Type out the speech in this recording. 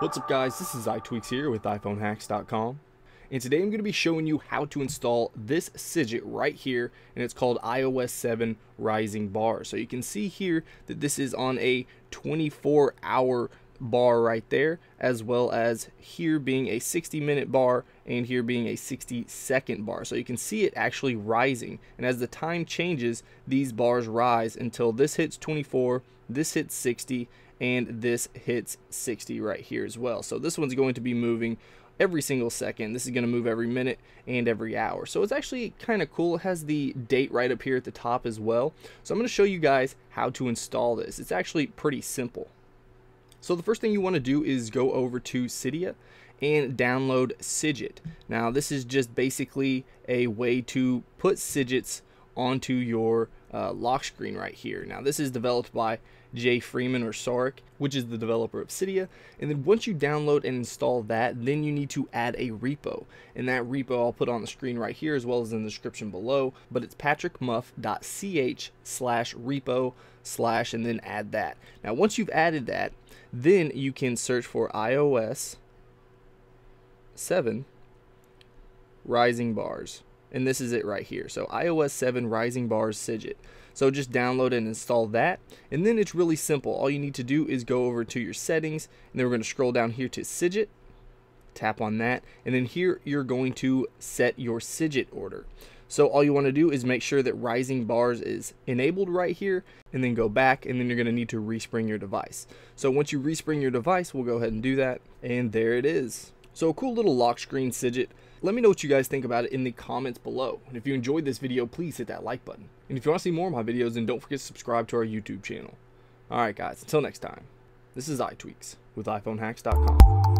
What's up guys, this is iTweaks here with iPhoneHacks.com, and today I'm going to be showing you how to install this Cydget right here, and it's called iOS 7 Rising Bar. So you can see here that this is on a 24-hour bar right there, as well as here being a 60-minute bar and here being a 60-second bar. So you can see it actually rising, and as the time changes, these bars rise until this hits 24, this hits 60, and this hits 60 right here as well. So this one's going to be moving every single second. This is going to move every minute and every hour. So it's actually kind of cool. It has the date right up here at the top as well. So I'm going to show you guys how to install this. It's actually pretty simple. So the first thing you want to do is go over to Cydia and download Cydget. Now this is just basically a way to put Cydgets onto your lock screen right here. Now this is developed by Jay Freeman or Saurik, which is the developer of Cydia. And then once you download and install that, then you need to add a repo. And that repo I'll put on the screen right here as well as in the description below. But it's patrickmuff.ch/repo/ and then add that. Now once you've added that, then you can search for iOS 7 Rising Bars. And this is it right here. So iOS 7 Rising Bars Cydget. So just download and install that. And then it's really simple. All you need to do is go over to your settings. And then we're going to scroll down here to Cydget. Tap on that. And then here you're going to set your Cydget order. So all you want to do is make sure that Rising Bars is enabled right here. And then go back. And then you're going to need to respring your device. So once you respring your device, we'll go ahead and do that. And there it is. So a cool little lock screen Cydget. Let me know what you guys think about it in the comments below. And if you enjoyed this video, please hit that like button. And if you want to see more of my videos, then don't forget to subscribe to our YouTube channel. Alright guys, until next time, this is iTweaks with iPhoneHacks.com.